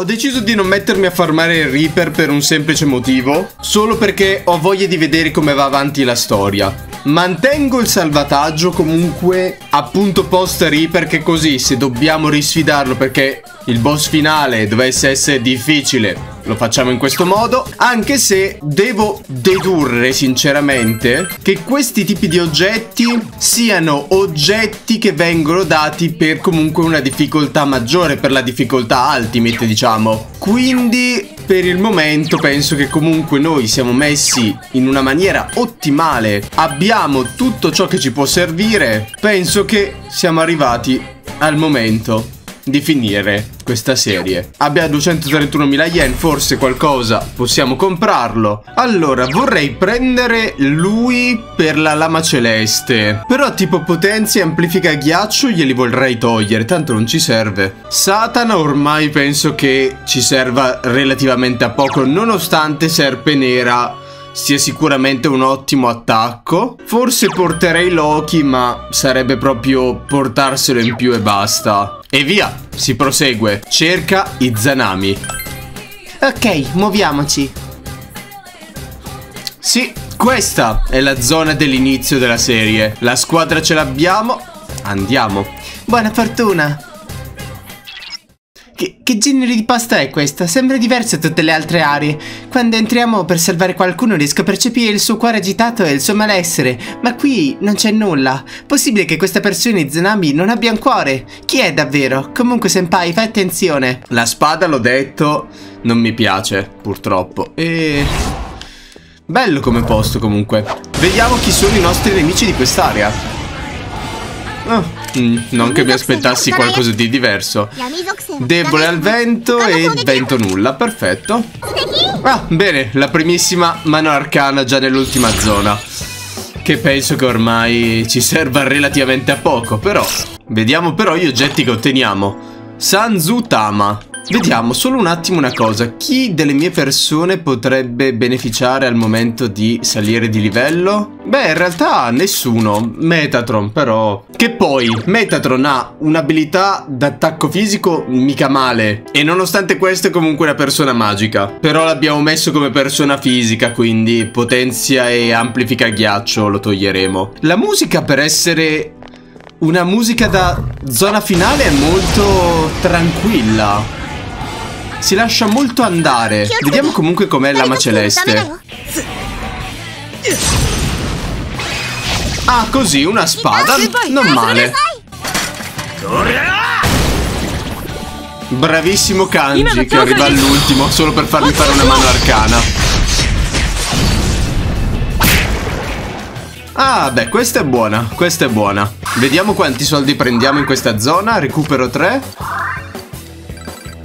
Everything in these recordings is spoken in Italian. Ho deciso di non mettermi a farmare il Reaper per un semplice motivo, solo perché ho voglia di vedere come va avanti la storia. Mantengo il salvataggio comunque appunto post Reaper, che così se dobbiamo risfidarlo perché il boss finale dovesse essere difficile, lo facciamo in questo modo. Anche se devo dedurre sinceramente che questi tipi di oggetti siano oggetti che vengono dati per comunque una difficoltà maggiore, per la difficoltà ultimate diciamo. Quindi per il momento penso che comunque noi siamo messi in una maniera ottimale, abbiamo tutto ciò che ci può servire. Penso che siamo arrivati al momento di finire questa serie. Abbiamo 231.000 yen, forse qualcosa possiamo comprarlo. Allora vorrei prendere lui per la lama celeste, però tipo potenzia e amplifica ghiaccio glieli vorrei togliere, tanto non ci serve. Satana ormai penso che ci serva relativamente a poco, nonostante serpe nera sia sicuramente un ottimo attacco. Forse porterei Loki, ma sarebbe proprio portarselo in più e basta. E via, si prosegue. Cerca Izanami. Ok, muoviamoci. Sì, questa è la zona dell'inizio della serie. La squadra ce l'abbiamo. Andiamo. Buona fortuna. Che genere di pasta è questa? Sembra diversa da tutte le altre aree. Quando entriamo per salvare qualcuno riesco a percepire il suo cuore agitato e il suo malessere, ma qui non c'è nulla. Possibile che questa persona Izanami non abbia un cuore? Chi è davvero? Comunque senpai, fai attenzione. La spada, l'ho detto, non mi piace purtroppo. E... bello come posto comunque. Vediamo chi sono i nostri nemici di quest'area. Oh, non che mi aspettassi qualcosa di diverso. Debole al vento e vento nulla, perfetto. Ah, bene, la primissima mano arcana già nell'ultima zona, che penso che ormai ci serva relativamente a poco. Però vediamo però gli oggetti che otteniamo. Sanzutama. Vediamo solo un attimo una cosa. Chi delle mie persone potrebbe beneficiare al momento di salire di livello? Beh, in realtà nessuno. Metatron però. Che poi Metatron ha un'abilità d'attacco fisico mica male, e nonostante questo è comunque una persona magica. Però l'abbiamo messo come persona fisica, quindi potenzia e amplifica ghiaccio lo toglieremo. La musica, per essere una musica da zona finale, è molto tranquilla, si lascia molto andare. Vediamo comunque com'è l'ama celeste. Ah, così, una spada, non male. Bravissimo Kanji, che arriva all'ultimo solo per farmi fare una mano arcana. Ah, beh, questa è buona, questa è buona. Vediamo quanti soldi prendiamo in questa zona. Recupero 3.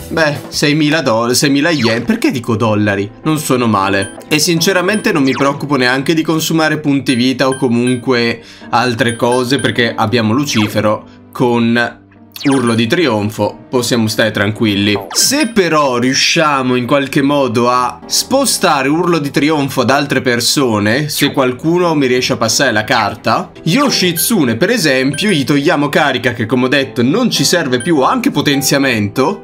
Beh, 6.000 yen, perché dico dollari? Non sono male. E sinceramente non mi preoccupo neanche di consumare punti vita o comunque altre cose, perché abbiamo Lucifero con urlo di trionfo, possiamo stare tranquilli. Se però riusciamo in qualche modo a spostare urlo di trionfo ad altre persone, se qualcuno mi riesce a passare la carta, Yoshitsune per esempio, gli togliamo carica che come ho detto non ci serve più, anche potenziamento.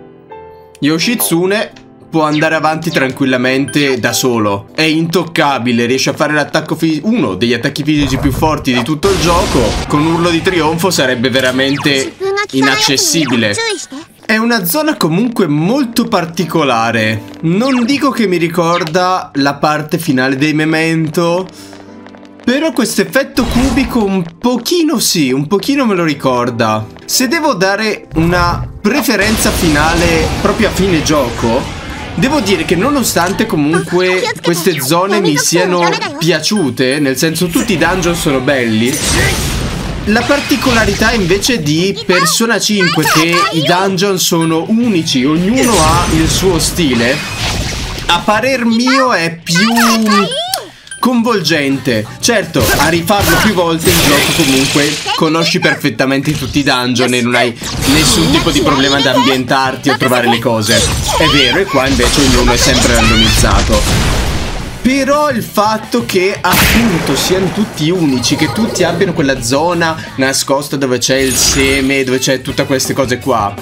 Yoshitsune può andare avanti tranquillamente da solo, è intoccabile, riesce a fare l'attacco fisico, uno degli attacchi fisici più forti di tutto il gioco. Con urlo di trionfo sarebbe veramente inaccessibile. È una zona comunque molto particolare, non dico che mi ricorda la parte finale dei Memento, però questo effetto cubico un pochino sì, un pochino me lo ricorda. Se devo dare una preferenza finale proprio a fine gioco, devo dire che nonostante comunque queste zone mi siano piaciute, nel senso tutti i dungeon sono belli, la particolarità invece di Persona 5, che i dungeon sono unici, ognuno ha il suo stile, a parer mio è più convolgente. Certo, a rifarlo più volte in gioco comunque conosci perfettamente tutti i dungeon e non hai nessun tipo di problema ad ambientarti o trovare le cose. È vero, e qua invece ognuno è sempre randomizzato. Però il fatto che appunto siano tutti unici, che tutti abbiano quella zona nascosta dove c'è il seme, dove c'è tutte queste cose qua,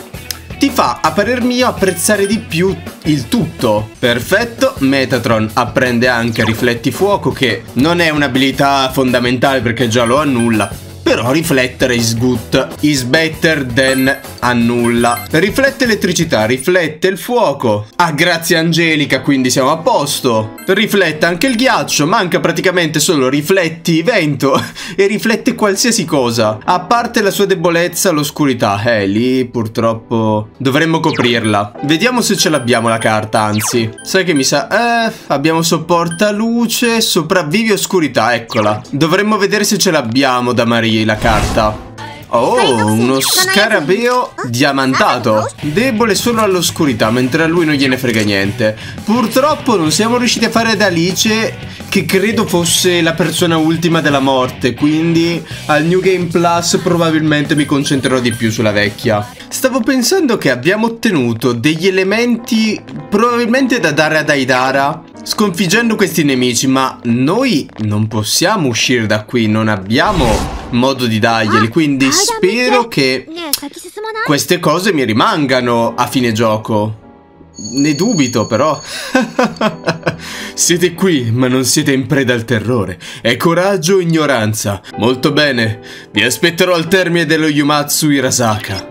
ti fa a parer mio apprezzare di più il tutto. Perfetto. Metatron apprende anche Rifletti Fuoco, che non è un'abilità fondamentale perché già lo annulla, però riflettere is good, is better than annulla. Riflette elettricità, riflette il fuoco. Ah, grazie Angelica, quindi siamo a posto. Riflette anche il ghiaccio, manca praticamente solo rifletti vento e riflette qualsiasi cosa, a parte la sua debolezza, l'oscurità. Lì purtroppo dovremmo coprirla. Vediamo se ce l'abbiamo la carta, anzi. Sai che mi sa... abbiamo sopporta luce, sopravvivi oscurità, eccola. Dovremmo vedere se ce l'abbiamo da Marie la carta. Oh, uno scarabeo diamantato, debole solo all'oscurità, mentre a lui non gliene frega niente. Purtroppo non siamo riusciti a fare ad Alice, che credo fosse la persona ultima della morte, quindi al New Game Plus probabilmente mi concentrerò di più sulla vecchia. Stavo pensando che abbiamo ottenuto degli elementi probabilmente da dare ad Aidara sconfiggendo questi nemici, ma noi non possiamo uscire da qui, non abbiamo modo di darglieli, quindi spero che queste cose mi rimangano a fine gioco. Ne dubito però. Siete qui, ma non siete in preda al terrore. È coraggio o ignoranza. Molto bene, vi aspetterò al termine dello Yomotsu Hirasaka.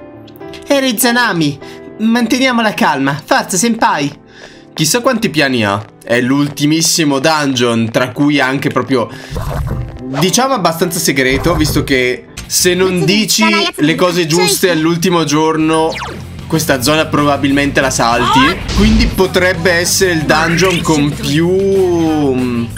Eri Izanami, manteniamo la calma, forza senpai. Chissà quanti piani ha. È l'ultimissimo dungeon, tra cui anche proprio, diciamo, abbastanza segreto, visto che se non dici le cose giuste all'ultimo giorno questa zona probabilmente la salti. Quindi potrebbe essere il dungeon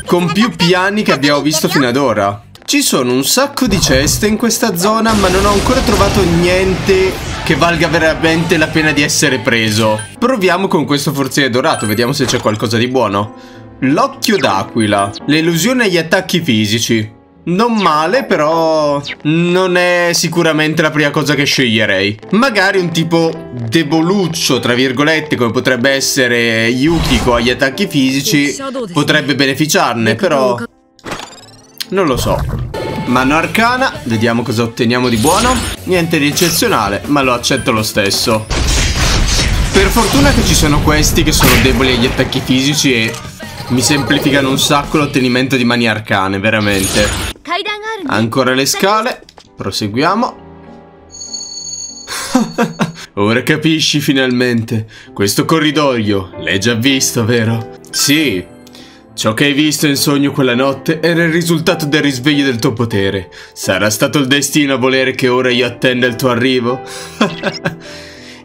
con più piani che abbiamo visto fino ad ora. Ci sono un sacco di ceste in questa zona, ma non ho ancora trovato niente che valga veramente la pena di essere preso. Proviamo con questo forziere dorato, vediamo se c'è qualcosa di buono. L'occhio d'aquila, l'illusione agli attacchi fisici. Non male, però non è sicuramente la prima cosa che sceglierei. Magari un tipo deboluccio, tra virgolette, come potrebbe essere Yukiko agli attacchi fisici, potrebbe beneficiarne, però non lo so. Mano arcana, vediamo cosa otteniamo di buono. Niente di eccezionale, ma lo accetto lo stesso. Per fortuna che ci sono questi che sono deboli agli attacchi fisici e mi semplificano un sacco l'ottenimento di mani arcane, veramente. Ancora le scale. Proseguiamo. Ora capisci finalmente. Questo corridoio l'hai già visto, vero? Sì. Ciò che hai visto in sogno quella notte era il risultato del risveglio del tuo potere. Sarà stato il destino a volere che ora io attenda il tuo arrivo?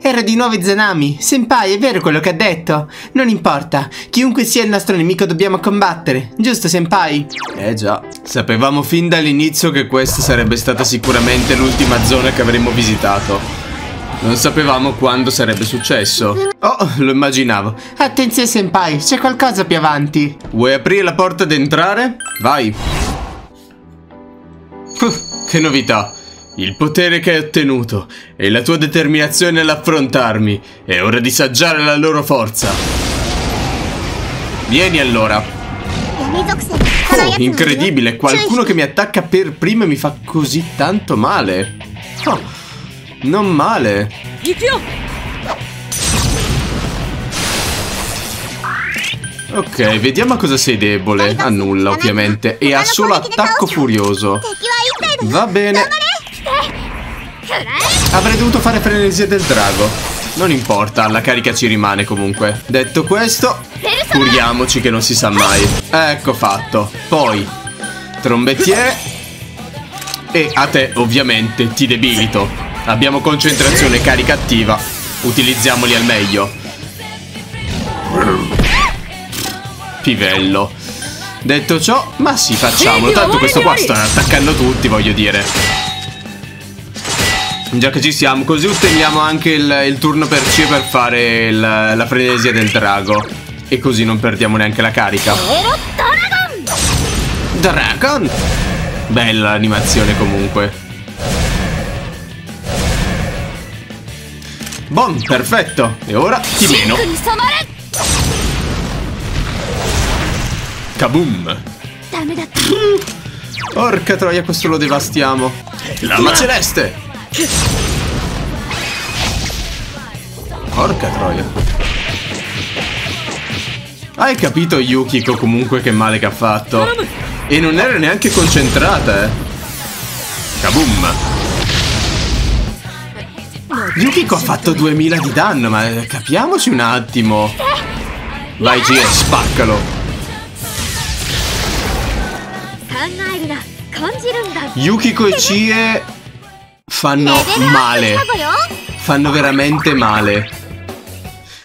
Era di nuovo Izanami. Senpai, è vero quello che ha detto? Non importa, chiunque sia il nostro nemico dobbiamo combattere, giusto senpai? Eh già, sapevamo fin dall'inizio che questa sarebbe stata sicuramente l'ultima zona che avremmo visitato. Non sapevamo quando sarebbe successo. Oh, lo immaginavo. Attenzione senpai, c'è qualcosa più avanti. Vuoi aprire la porta ed entrare? Vai. Che novità. Il potere che hai ottenuto e la tua determinazione all'affrontarmi. È ora di saggiare la loro forza. Vieni allora. Oh, incredibile. Qualcuno che mi attacca per primo mi fa così tanto male. Oh, non male. Ok, vediamo a cosa sei debole. A nulla, ovviamente. E ha solo attacco furioso. Va bene. Avrei dovuto fare frenesia del drago. Non importa, la carica ci rimane comunque. Detto questo, curiamoci che non si sa mai. Ecco fatto. Poi trombettiere. E a te ovviamente ti debilito. Abbiamo concentrazione, carica attiva. Utilizziamoli al meglio. Pivello. Detto ciò, ma sì, facciamolo. Tanto questo qua stanno attaccando tutti, voglio dire. Già che ci siamo, così otteniamo anche il turno per C per fare la frenesia del drago. E così non perdiamo neanche la carica. Dragon! Bella l'animazione comunque. Bon, perfetto. E ora ti meno. Kaboom! Porca troia, questo lo devastiamo. Lama celeste! Porca troia. Hai capito, Yukiko, comunque, che male che ha fatto? E non era neanche concentrata, eh. Kaboom. Yukiko ha fatto 2000 di danno, ma capiamoci un attimo. Vai, G, spaccalo. Yukiko e Chie fanno male. Fanno veramente male.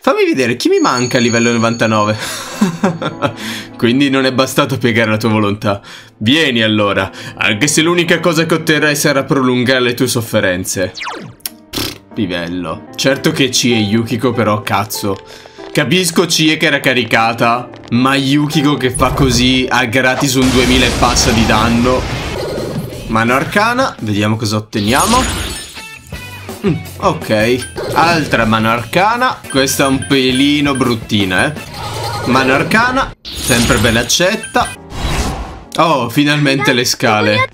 Fammi vedere chi mi manca a livello 99. Quindi non è bastato piegare la tua volontà. Vieni allora, anche se l'unica cosa che otterrai sarà prolungare le tue sofferenze. Pivello. Certo che Chie e Yukiko però, cazzo. Capisco Chie che era caricata, ma Yukiko che fa così a gratis un 2000 e passa di danno. Mano arcana, vediamo cosa otteniamo. Ok, altra mano arcana. Questa è un pelino bruttina, eh. Mano arcana, sempre bella accetta. Oh, finalmente le scale.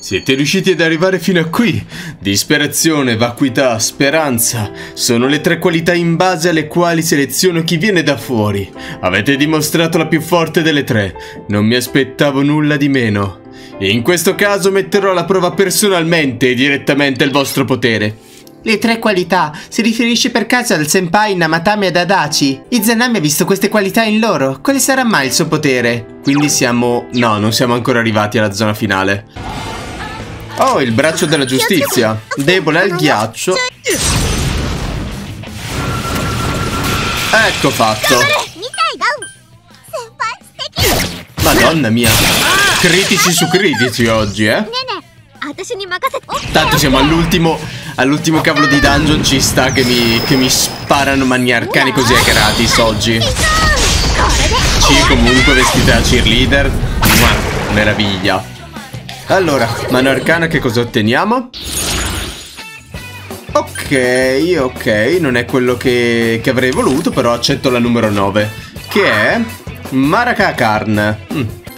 Siete riusciti ad arrivare fino a qui. Disperazione, vacuità, speranza sono le tre qualità in base alle quali seleziono chi viene da fuori. Avete dimostrato la più forte delle tre. Non mi aspettavo nulla di meno. In questo caso metterò alla prova personalmente e direttamente il vostro potere. Le tre qualità si riferisce per caso al senpai Namatame ed Adachi. Izanami ha visto queste qualità in loro. Quale sarà mai il suo potere? Quindi siamo... no, non siamo ancora arrivati alla zona finale. Oh, il braccio della giustizia. Debole al ghiaccio. Ecco fatto. Madonna mia. Critici su critici oggi, eh? Tanto siamo all'ultimo cavolo di dungeon, ci sta che mi sparano maniarcani così a gratis oggi. Ci comunque vestita da cheerleader. Mua, meraviglia. Allora, mano arcana, che cosa otteniamo? Ok, ok, non è quello che avrei voluto, però accetto la numero 9, che è Maraka Karn.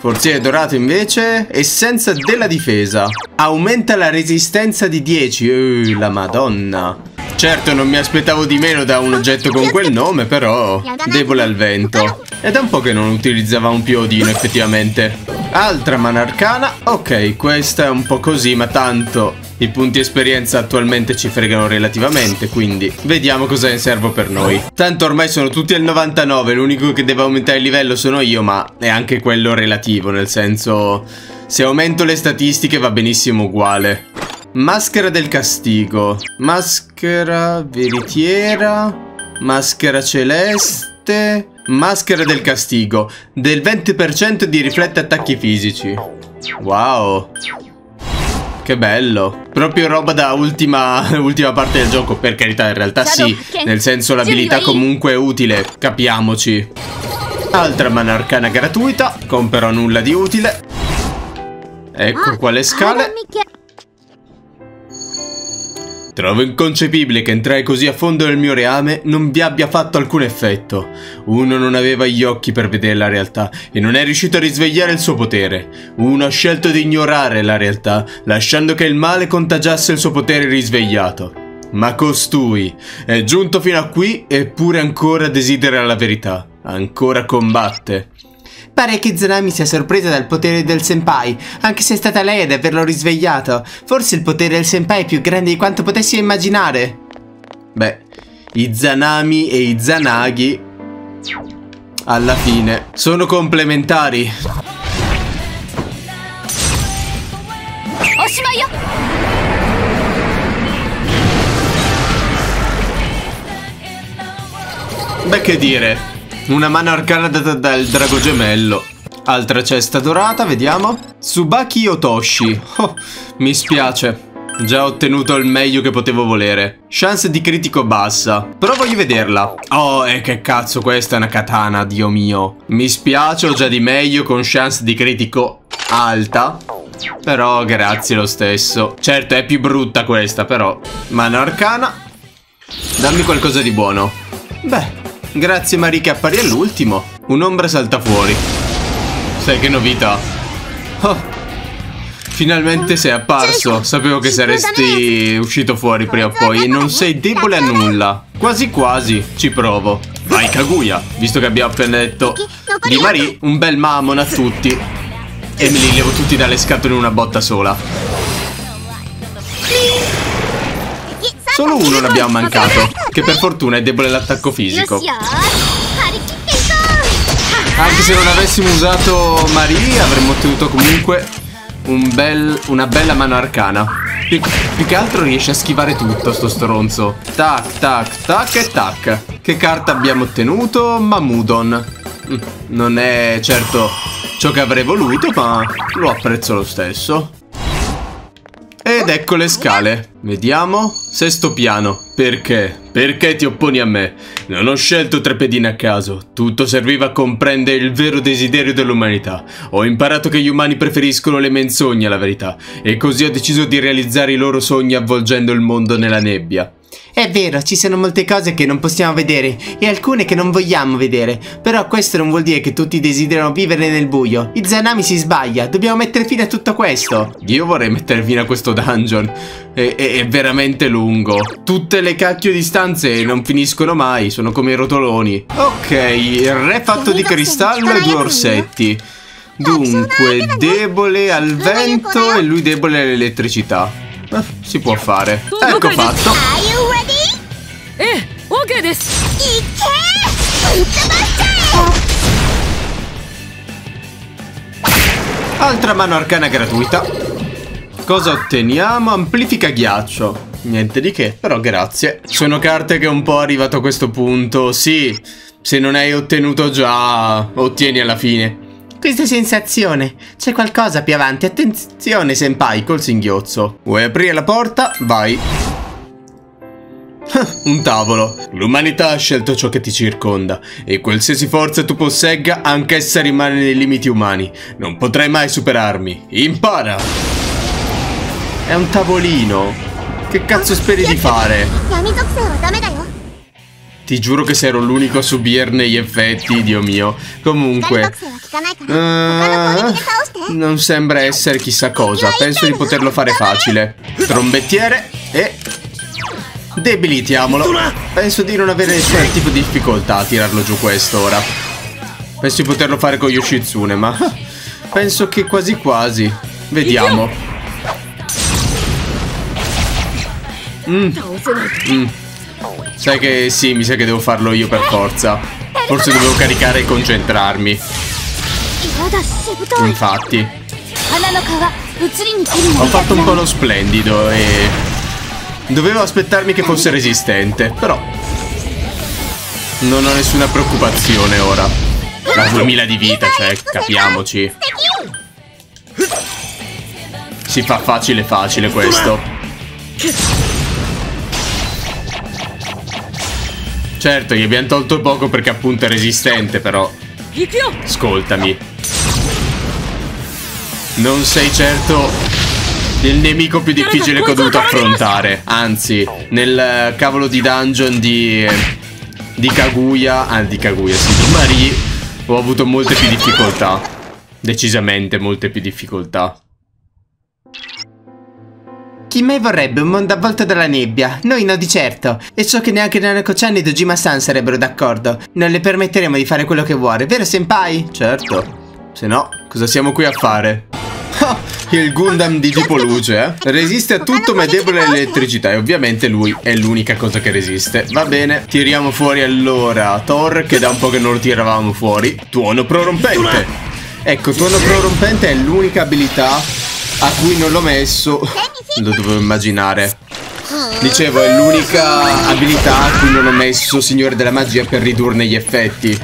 Forziere dorato invece, essenza della difesa. Aumenta la resistenza di 10. La madonna. Certo non mi aspettavo di meno da un oggetto con quel nome, però... debole al vento. È da un po' che non utilizzavamo più Odino, effettivamente. Altra mano arcana. Ok, questa è un po' così, ma tanto i punti esperienza attualmente ci fregano relativamente, quindi vediamo cosa ne servo per noi. Tanto ormai sono tutti al 99, l'unico che deve aumentare il livello sono io, ma è anche quello relativo, nel senso se aumento le statistiche va benissimo uguale. Maschera del castigo, maschera veritiera, maschera celeste, maschera del castigo, del 20% di riflette attacchi fisici. Wow. Che bello. Proprio roba da ultima parte del gioco. Per carità, in realtà sì. Nel senso l'abilità comunque è utile. Capiamoci. Altra mano arcana gratuita. Comprerò nulla di utile. Ecco qua le scale. Trovo inconcepibile che entrai così a fondo nel mio reame non vi abbia fatto alcun effetto. Uno non aveva gli occhi per vedere la realtà e non è riuscito a risvegliare il suo potere. Uno ha scelto di ignorare la realtà, lasciando che il male contagiasse il suo potere risvegliato. Ma costui è giunto fino a qui eppure ancora desidera la verità. Ancora combatte. Pare che Izanami sia sorpresa dal potere del senpai, anche se è stata lei ad averlo risvegliato. Forse il potere del senpai è più grande di quanto potessi immaginare. Beh, Izanami e Izanagi alla fine sono complementari. Beh, che dire. Una mano arcana data dal drago gemello. Altra cesta dorata, vediamo. Tsubaki Yotoshi. Oh, mi spiace. Già ottenuto il meglio che potevo volere. Chance di critico bassa. Però voglio vederla. Oh, e che cazzo, questa è una katana, dio mio. Mi spiace, ho già di meglio con chance di critico alta. Però grazie lo stesso. Certo, è più brutta questa, però. Mano arcana. Dammi qualcosa di buono. Beh. Grazie Marie che appari all'ultimo. Un'ombra salta fuori. Sai che novità. Oh. Finalmente sei apparso. Sapevo che saresti uscito fuori prima o poi. Non sei debole a nulla. Quasi quasi, ci provo. Vai Kaguya, visto che abbiamo appena detto di Marie, un bel mamon a tutti. E me li levo tutti dalle scatole in una botta sola. Solo uno ne abbiamo mancato, che per fortuna è debole all'attacco fisico. Anche se non avessimo usato Marie, avremmo ottenuto comunque una bella mano arcana. Più che altro riesce a schivare tutto sto stronzo. Tac, tac, tac e tac. Che carta abbiamo ottenuto? Mamudon. Non è certo ciò che avrei voluto, ma lo apprezzo lo stesso. Ed ecco le scale. Vediamo. Sesto piano. Perché? Perché ti opponi a me? Non ho scelto tre pedine a caso. Tutto serviva a comprendere il vero desiderio dell'umanità. Ho imparato che gli umani preferiscono le menzogne alla verità. E così ho deciso di realizzare i loro sogni avvolgendo il mondo nella nebbia. È vero, ci sono molte cose che non possiamo vedere e alcune che non vogliamo vedere. Però questo non vuol dire che tutti desiderano vivere nel buio. Izanami si sbaglia, dobbiamo mettere fine a tutto questo. Io vorrei mettere fine a questo dungeon. È veramente lungo. Tutte le cacchio di stanze non finiscono mai, sono come i rotoloni. Ok, il re fatto di cristallo e due orsetti. Dunque, debole al vento e lui debole all'elettricità. Si può fare. Ecco fatto. Altra mano arcana gratuita. Cosa otteniamo? Amplifica ghiaccio. Niente di che, però grazie. Sono carte che un po' arrivato a questo punto. Sì, se non hai ottenuto già, ottieni alla fine. Questa sensazione, c'è qualcosa più avanti, attenzione senpai, col singhiozzo. Vuoi aprire la porta? Vai. Un tavolo. L'umanità ha scelto ciò che ti circonda e qualsiasi forza tu possegga, anch'essa rimane nei limiti umani. Non potrai mai superarmi. Impara! È un tavolino. Che cazzo speri di fare? Ti giuro che se ero l'unico a subirne gli effetti, Dio mio. Comunque, non sembra essere chissà cosa. Penso di poterlo fare facile. Trombettiere e debilitiamolo. Penso di non avere nessun tipo di difficoltà a tirarlo giù questo ora. Penso di poterlo fare con Yoshitsune, ma penso che quasi quasi. Vediamo. Sai che sì, mi sa che devo farlo io per forza. Forse dovevo caricare e concentrarmi. Infatti. Ho fatto un po' lo splendido e dovevo aspettarmi che fosse resistente, però non ho nessuna preoccupazione ora. Da 2000 di vita, cioè, capiamoci. Si fa facile facile questo. Certo, gli abbiamo tolto poco perché appunto è resistente, però ascoltami. Non sei certo il nemico più difficile che ho dovuto affrontare. Anzi, nel cavolo di dungeon di Kaguya, di Marie, ho avuto molte più difficoltà. Decisamente molte più difficoltà. Chi mai vorrebbe un mondo avvolto dalla nebbia? Noi no di certo. E so che neanche Nanako-chan e Dojima-san sarebbero d'accordo. Non le permetteremo di fare quello che vuole, vero senpai? Certo. Se no, cosa siamo qui a fare? Oh, il Gundam di tipo luce, eh? Resiste a tutto ma è debole all'elettricità. E ovviamente lui è l'unica cosa che resiste. Va bene, tiriamo fuori allora Thor, che da un po' che non lo tiravamo fuori. Tuono prorompente. Ecco, tuono prorompente è l'unica abilità a cui non l'ho messo. Lo dovevo immaginare. Dicevo, è l'unica abilità a cui non ho messo Signore della Magia per ridurne gli effetti.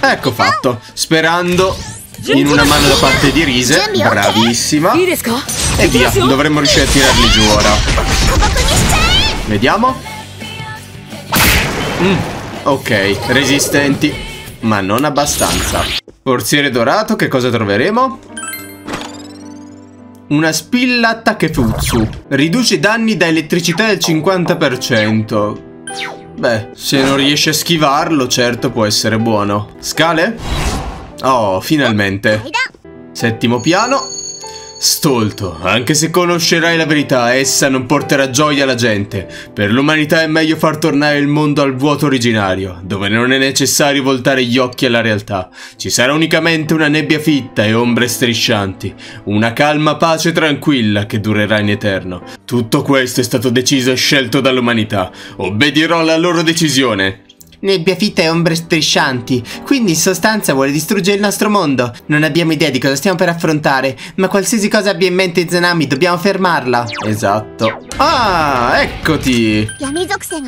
Ecco fatto. Sperando in una mano da parte di Rise. Bravissima. E via, dovremmo riuscire a tirarli giù ora. Vediamo. Ok, resistenti, ma non abbastanza. Forziere dorato, che cosa troveremo? Una spilla Takefutsu. Riduce i danni da elettricità del 50%. Beh, se non riesce a schivarlo, certo può essere buono. Scale? Oh, finalmente. Settimo piano. Stolto, anche se conoscerai la verità, essa non porterà gioia alla gente. Per l'umanità è meglio far tornare il mondo al vuoto originario, dove non è necessario voltare gli occhi alla realtà. Ci sarà unicamente una nebbia fitta e ombre striscianti, una calma pace tranquilla che durerà in eterno. Tutto questo è stato deciso e scelto dall'umanità. Obbedirò alla loro decisione. Nebbia fitta e ombre striscianti, quindi in sostanza vuole distruggere il nostro mondo. Non abbiamo idea di cosa stiamo per affrontare, ma qualsiasi cosa abbia in mente Izanami, dobbiamo fermarla. Esatto. Ah, eccoti.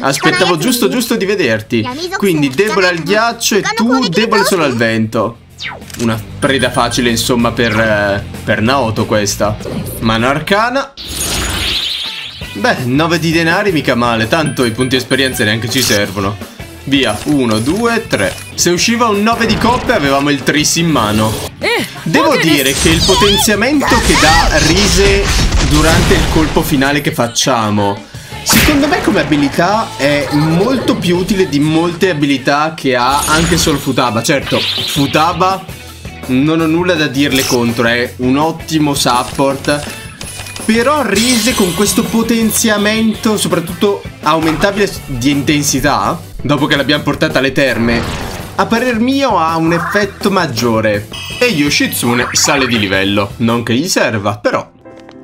Aspettavo giusto di vederti. Quindi debole al ghiaccio e tu debole solo al vento. Una preda facile insomma per Naoto questa. Mano arcana. Beh, 9 di denari mica male, tanto i punti esperienza neanche ci servono. Via, 1, 2, 3. Se usciva un 9 di coppe avevamo il tris in mano. Devo dire che il potenziamento che dà Rise durante il colpo finale che facciamo, secondo me come abilità è molto più utile di molte abilità che ha anche solo Futaba. Certo, Futaba non ho nulla da dirle contro, è un ottimo support. Però Rise con questo potenziamento, soprattutto aumentabile di intensità, dopo che l'abbiamo portata alle terme, a parer mio ha un effetto maggiore. E Yoshitsune sale di livello, non che gli serva, però.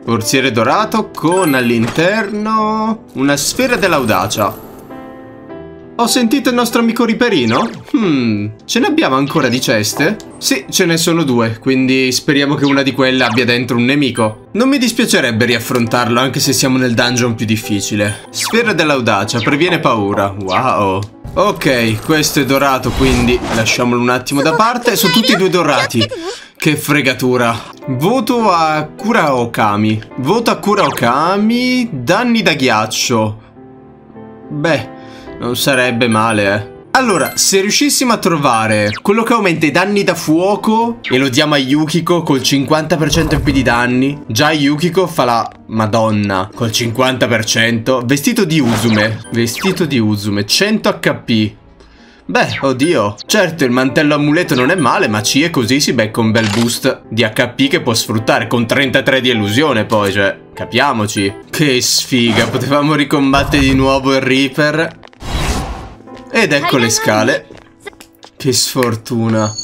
Forziere dorato con all'interno una sfera dell'audacia. Ho sentito il nostro amico Reaperino? Ce ne abbiamo ancora di ceste? Sì, ce ne sono 2, quindi speriamo che una di quelle abbia dentro un nemico. Non mi dispiacerebbe riaffrontarlo, anche se siamo nel dungeon più difficile. Sfera dell'audacia, previene paura. Wow. Ok, questo è dorato, quindi lasciamolo un attimo da parte. Sono tutti e 2 dorati. Che fregatura. Voto a Kuraokami. Voto a Kuraokami. Danni da ghiaccio. Beh, non sarebbe male, eh. Allora, se riuscissimo a trovare quello che aumenta i danni da fuoco e lo diamo a Yukiko col 50% in più di danni. Già Yukiko fa la Madonna col 50%. Vestito di Uzume. 100 HP. Beh, oddio. Certo, il mantello amuleto non è male, ma ci è così si becca un bel boost di HP che può sfruttare con 33 di illusione poi, cioè, capiamoci. Che sfiga, potevamo ricombattere di nuovo il Reaper. Ed ecco le scale. Che sfortuna.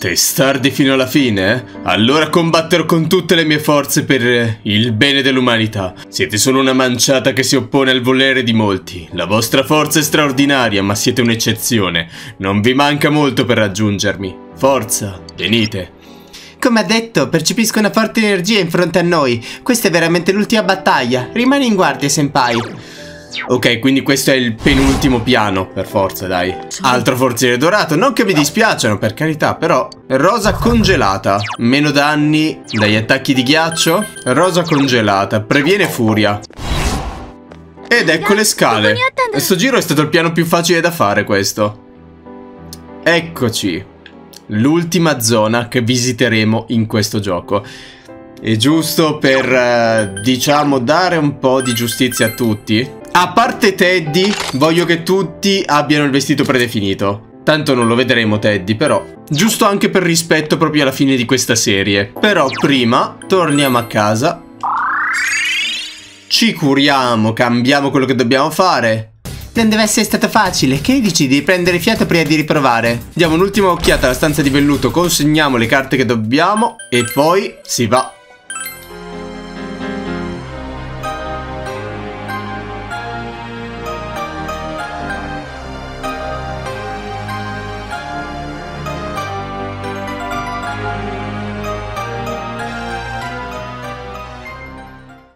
Testardi fino alla fine, eh? Allora combatterò con tutte le mie forze per il bene dell'umanità. Siete solo una manciata che si oppone al volere di molti. La vostra forza è straordinaria, ma siete un'eccezione. Non vi manca molto per raggiungermi. Forza, venite. Come ha detto, percepisco una forte energia in fronte a noi. Questa è veramente l'ultima battaglia. Rimani in guardia, senpai. Ok, quindi questo è il penultimo piano, per forza, dai. Altro forziere dorato, non che mi dispiacciono, per carità, però. Rosa congelata, meno danni dagli attacchi di ghiaccio. Rosa congelata, previene furia. Ed ecco le scale. Questo giro è stato il piano più facile da fare, questo. Eccoci. L'ultima zona che visiteremo in questo gioco. E giusto per, diciamo, dare un po' di giustizia a tutti, a parte Teddy, voglio che tutti abbiano il vestito predefinito. Tanto non lo vedremo Teddy, però. Giusto anche per rispetto proprio alla fine di questa serie. Però prima torniamo a casa. Ci curiamo, cambiamo quello che dobbiamo fare. Non deve essere stato facile. Che dici di prendere fiato prima di riprovare? Diamo un'ultima occhiata alla stanza di velluto, consegniamo le carte che dobbiamo e poi si va.